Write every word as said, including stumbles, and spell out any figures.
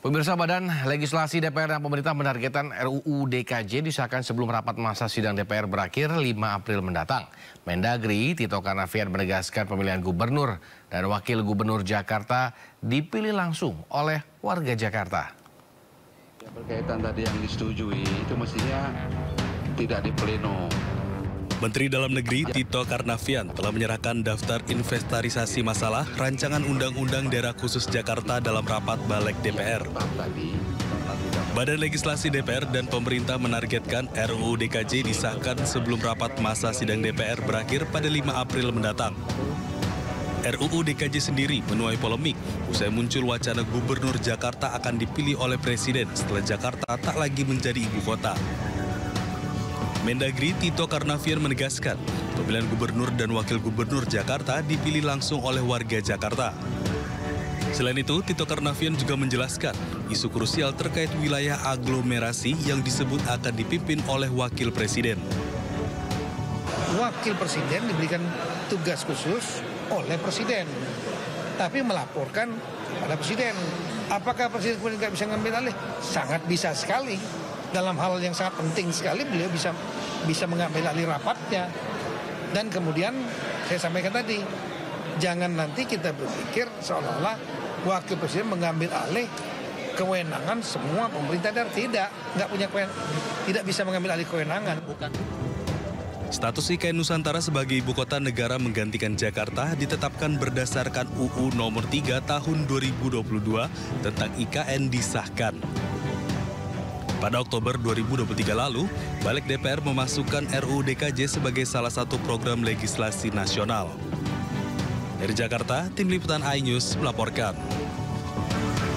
Pemirsa, Badan Legislasi D P R dan pemerintah menargetkan R U U D K J disahkan sebelum rapat masa sidang D P R berakhir lima April mendatang. Mendagri Tito Karnavian menegaskan pemilihan gubernur dan wakil gubernur Jakarta dipilih langsung oleh warga Jakarta. Yang berkaitan tadi yang disetujui itu mestinya tidak di pleno. Menteri Dalam Negeri Tito Karnavian telah menyerahkan daftar inventarisasi masalah rancangan Undang-Undang Daerah Khusus Jakarta dalam rapat Baleg D P R. Badan Legislasi D P R dan pemerintah menargetkan R U U D K J disahkan sebelum rapat masa sidang D P R berakhir pada lima April mendatang. R U U D K J sendiri menuai polemik usai muncul wacana gubernur Jakarta akan dipilih oleh presiden setelah Jakarta tak lagi menjadi ibu kota. Mendagri Tito Karnavian menegaskan, pemilihan gubernur dan wakil gubernur Jakarta dipilih langsung oleh warga Jakarta. Selain itu, Tito Karnavian juga menjelaskan isu krusial terkait wilayah aglomerasi yang disebut akan dipimpin oleh wakil presiden. Wakil presiden diberikan tugas khusus oleh presiden, tapi melaporkan pada presiden. Apakah presiden kemudian nggak bisa ngambil alih? Sangat bisa sekali. Dalam hal yang sangat penting sekali beliau bisa bisa mengambil alih rapatnya. Dan kemudian saya sampaikan tadi, jangan nanti kita berpikir seolah-olah wakil presiden mengambil alih kewenangan semua pemerintah daerah. Tidak, nggak punya kewenangan, tidak bisa mengambil alih kewenangan. Bukan. Status I K N Nusantara sebagai ibu kota negara menggantikan Jakarta ditetapkan berdasarkan U U Nomor tiga Tahun dua ribu dua puluh dua tentang I K N disahkan. Pada Oktober dua ribu dua puluh tiga lalu, Baleg D P R memasukkan R U U D K J sebagai salah satu program legislasi nasional. Dari Jakarta, Tim Liputan iNews melaporkan.